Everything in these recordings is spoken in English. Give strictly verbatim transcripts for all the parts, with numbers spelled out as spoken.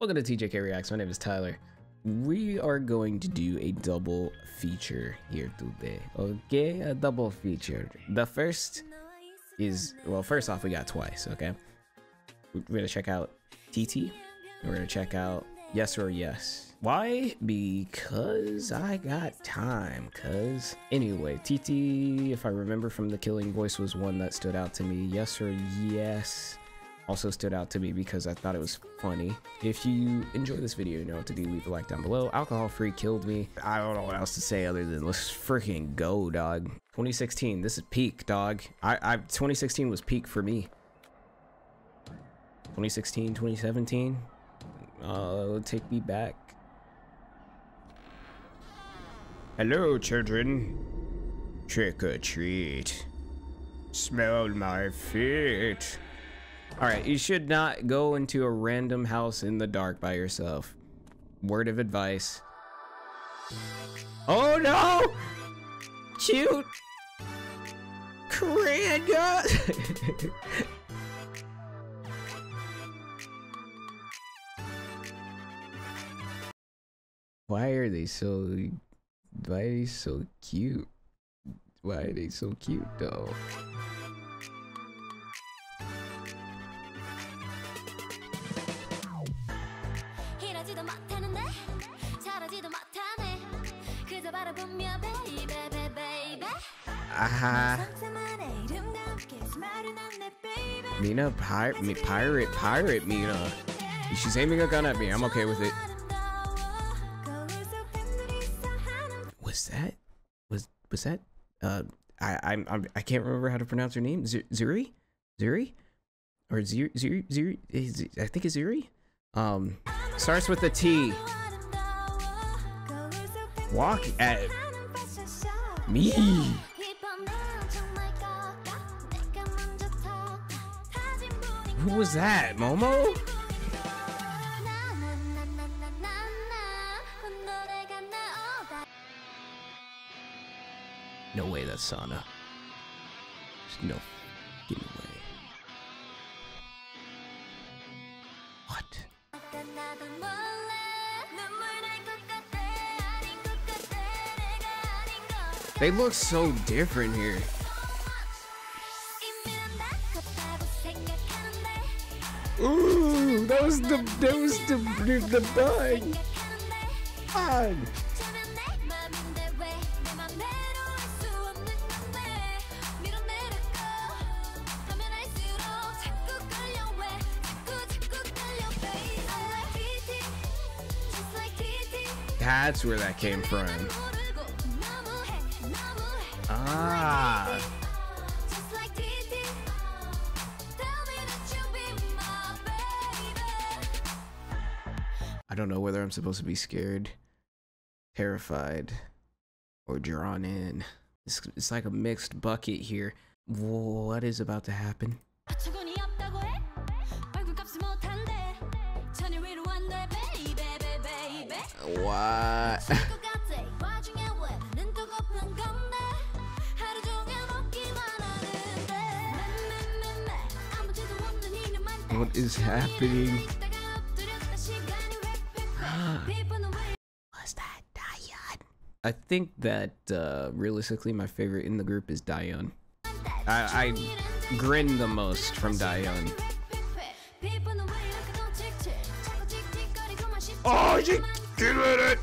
Welcome to T J K Reacts. My name is Tyler. We are going to do a double feature here today. Okay, a double feature. The first is, well, first off, we got Twice, okay? We're gonna check out T T. We're gonna check out Yes or Yes. Why? Because I got time, cuz. Anyway, T T, if I remember from The Killing Voice, was one that stood out to me. Yes or Yes also stood out to me because I thought it was funny. If you enjoy this video, you know what to do. Leave a like down below. Alcohol Free killed me. I don't know what else to say other than let's freaking go, dog. twenty sixteen, this is peak, dog. I, I twenty sixteen was peak for me. twenty sixteen, twenty seventeen, uh, take me back. Hello, children. Trick or treat. Smell my feet. All right, you should not go into a random house in the dark by yourself. Word of advice. Oh no! Cute! Cranda! Why are they so... Why are they so cute? Why are they so cute though? Aha. Mina, pirate me, pirate, pirate Mina. She's aiming a gun at me. I'm okay with it. Was that? Was was that? Uh, I I'm, I'm I can't remember how to pronounce her name. Z Zuri, Zuri, or Zuri Zuri Zuri. Is, I think it's Zuri. Um, starts with a T. Walk at me. Who was that, Momo? No way, that's Sana. No fucking way. What? They look so different here. Ooh, that was the that was the the bug. God. That's where that came from. Ah. I don't know whether I'm supposed to be scared, terrified, or drawn in. It's, it's like a mixed bucket here. What is about to happen? What? What is happening? Was that Dayan? I think that uh, realistically my favorite in the group is Dayan. I, I grin the most from Dayan. Oh, she did it!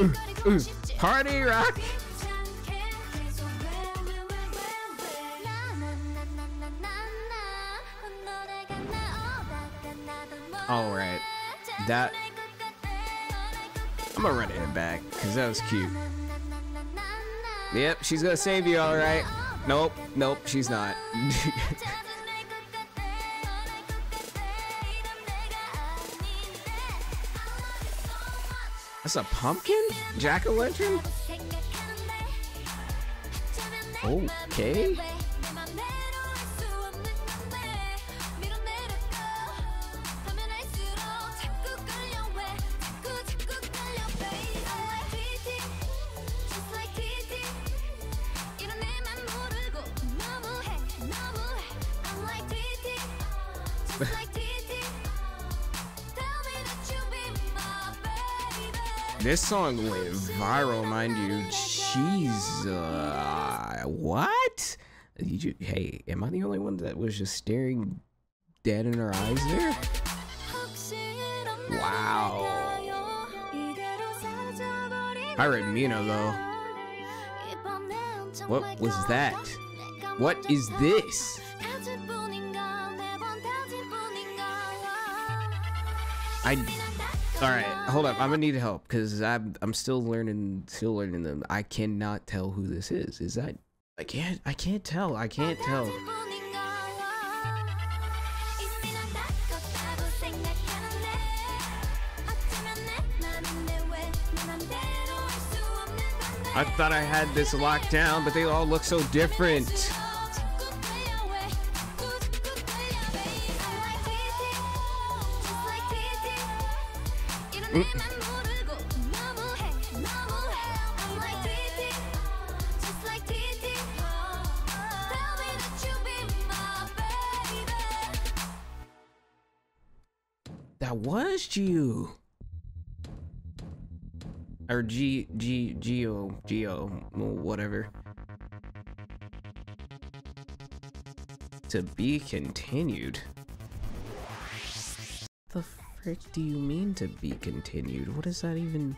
Ooh, ooh. Party rock! All right, that I'm gonna run it back because that was cute. Yep, she's gonna save you. All right, nope, nope, she's not. That's a pumpkin, jack-o'-lantern. Okay. This song went viral, mind you. Jeez, uh, what? Did you, hey, am I the only one that was just staring dead in her eyes there? Wow. I read Mina though. What was that? What is this? I, all right, hold up. I'm gonna need help because I'm I'm still learning, still learning them. I cannot tell who this is. Is that? I can't. I can't tell. I can't tell. I thought I had this locked down, but they all look so different. That was you. Or G, G, Geo, Geo, whatever. To be continued. The frick do you mean to be continued? What is that even?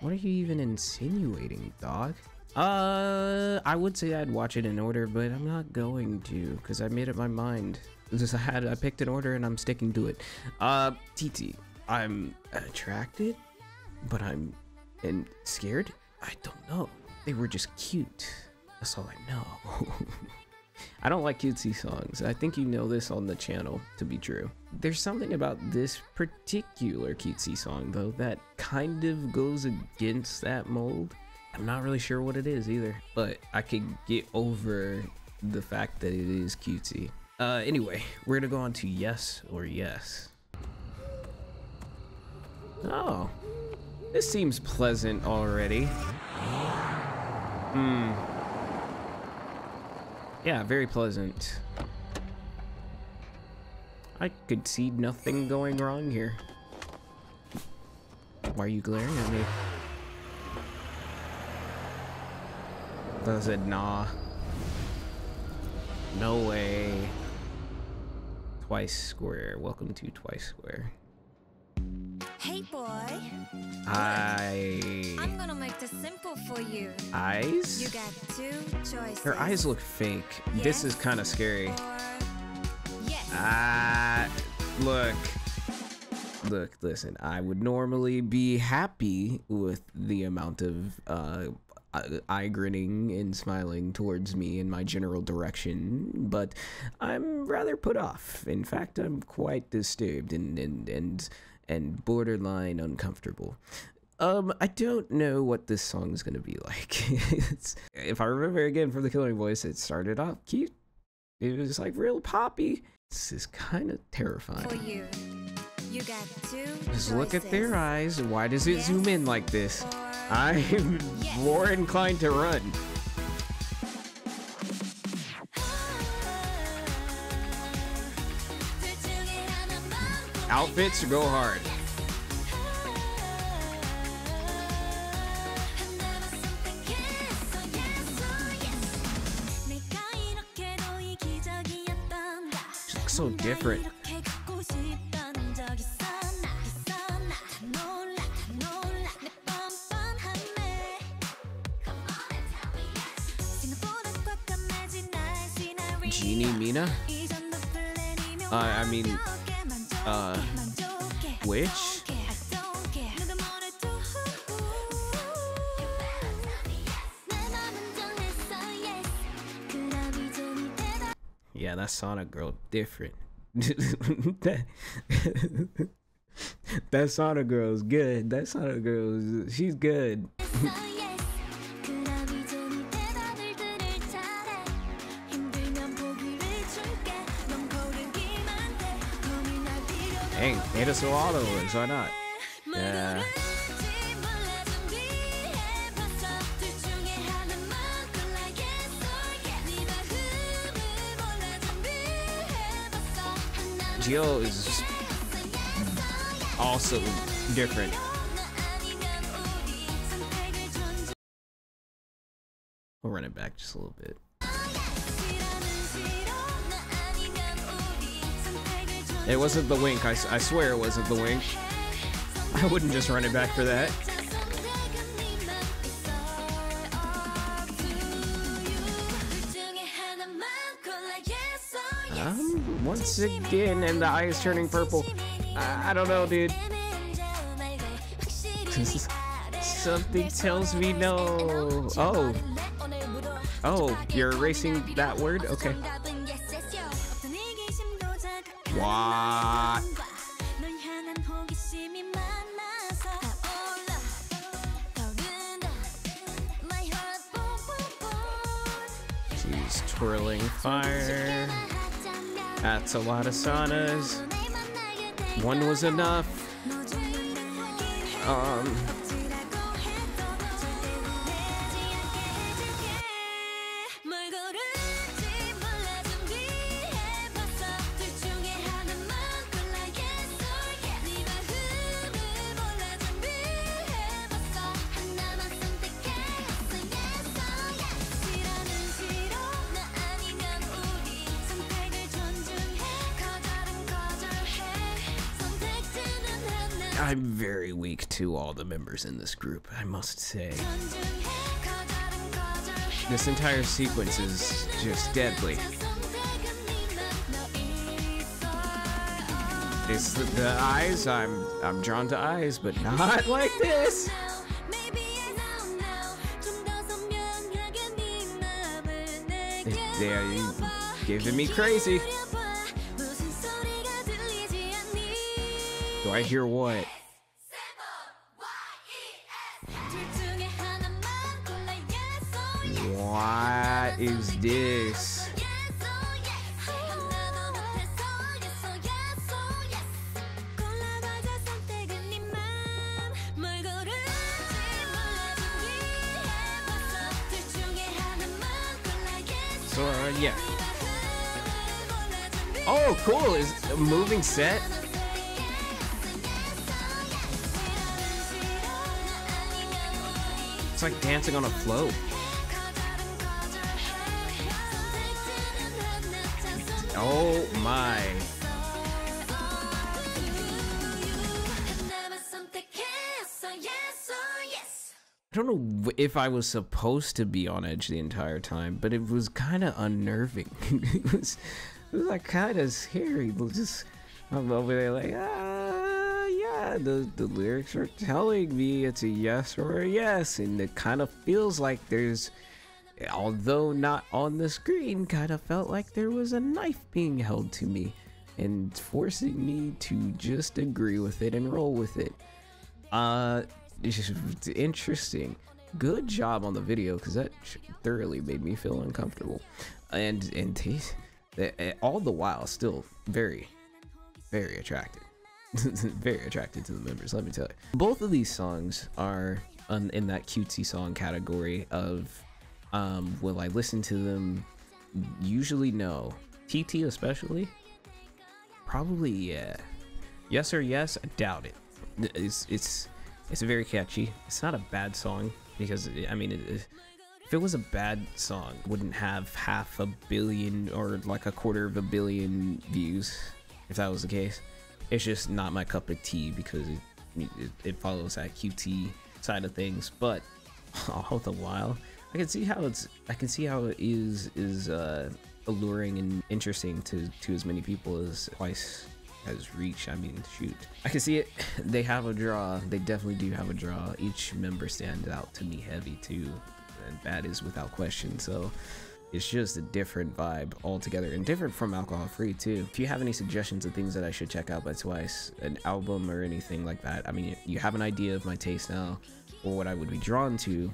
What are you even insinuating, dog? Uh, I would say I'd watch it in order, but I'm not going to, because I made up my mind. Just I had, I picked an order and I'm sticking to it. Uh, T T, I'm attracted, but I'm. And scared? I don't know. They were just cute. That's all I know. I don't like cutesy songs. I think you know this on the channel to be true. There's something about this particular cutesy song though that kind of goes against that mold. I'm not really sure what it is either, but I could get over the fact that it is cutesy. Uh, anyway, we're gonna go on to Yes or Yes. Oh. This seems pleasant already. Hmm. Yeah, very pleasant. I could see nothing going wrong here. Why are you glaring at me? I said nah. No way. Twice Square. Welcome to Twice Square. Hey boy. I. I'm gonna make this simple for you. Eyes? You got two choices. Her eyes look fake. Yes, this is kind of scary. Yes. Ah, uh, look. Look, listen. I would normally be happy with the amount of uh, eye grinning and smiling towards me in my general direction, but I'm rather put off. In fact, I'm quite disturbed and and and. and borderline uncomfortable. Um, I don't know what this song is gonna be like. It's, if I remember again from The Killing Voice, it started off cute. It was like real poppy. This is kind of terrifying. For you. You got two Just look choices. At their eyes. Why does it yes, zoom in like this? I'm yes. more inclined to run. Outfits go hard. She looks so different. Genie Mina? Uh, I mean... Uh, which? Yeah, that Sonic girl different. that, that Sonic girl's good. That Sonic girl's she's good. Dang, made us do all the ones, why not? Yeah. Geo is also different. We'll run it back just a little bit. It wasn't the wink, I, I swear it wasn't the wink. I wouldn't just run it back for that. Um, once again, and the eye is turning purple. I, I don't know, dude. Something tells me no. Oh. Oh, you're erasing that word? Okay. What? She's twirling fire. That's a lot of saunas. One was enough. Um. I'm very weak to all the members in this group, I must say. This entire sequence is just deadly. It's the, the eyes, I'm I'm drawn to eyes, but not like this. They're giving me crazy. Do I hear what? What is this? So uh, yeah. Oh, cool! Is a moving set? It's like dancing on a float. Oh my. I don't know if I was supposed to be on edge the entire time, but it was kind of unnerving. It was, it was like kind of scary. Just, I'm over there like, ah, yeah, the, the lyrics are telling me it's a yes or a yes, and it kind of feels like there's, although not on the screen, kind of felt like there was a knife being held to me and forcing me to just agree with it and roll with it. Uh, it's interesting. Good job on the video, because that thoroughly made me feel uncomfortable. And, and t all the while, still very, very attracted. Very attracted to the members, let me tell you. Both of these songs are um, in that cutesy song category of... Um, will I listen to them? Usually no. T T especially? Probably yeah. Yes or Yes? I doubt it. It's it's it's very catchy. It's not a bad song, because I mean, it, it, if it was a bad song, it wouldn't have half a billion or like a quarter of a billion views. If that was the case, it's just not my cup of tea, because it it, it follows that Q T side of things. But all the while, I can see how it's I can see how it is is uh, alluring and interesting to to as many people as Twice has reached. I mean, shoot, I can see it. They have a draw. They definitely do have a draw. Each member stands out to me heavy too, and that is without question. So it's just a different vibe altogether, and different from Alcohol Free too. If you have any suggestions of things that I should check out by Twice, an album or anything like that, I mean, you have an idea of my taste now or what I would be drawn to.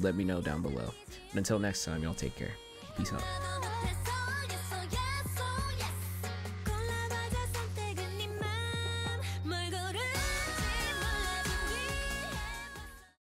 Let me know down below. And until next time, y'all take care. Peace out.